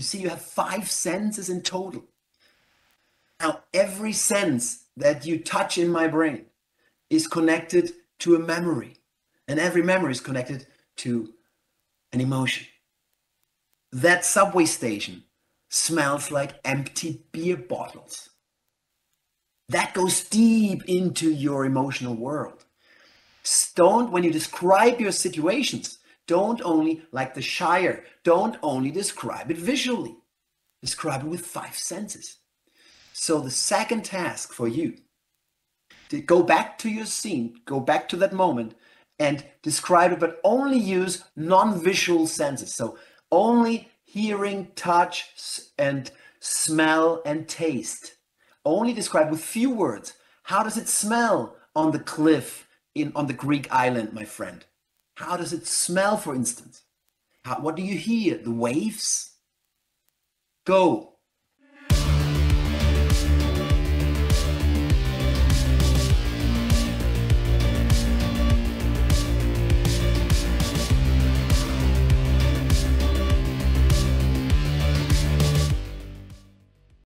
You see, you have five senses in total. Now, every sense that you touch in my brain is connected to a memory, and every memory is connected to an emotion. That subway station smells like empty beer bottles. That goes deep into your emotional world. Don't, when you describe your situations, don't only, like the Shire, don't only describe it visually. Describe it with five senses. So the second task for you, to go back to your scene, go back to that moment and describe it, but only use non-visual senses. So only hearing, touch, and smell and taste. Only describe with few words. How does it smell on the cliff on the Greek island, my friend? How does it smell, for instance? What do you hear? The waves? Go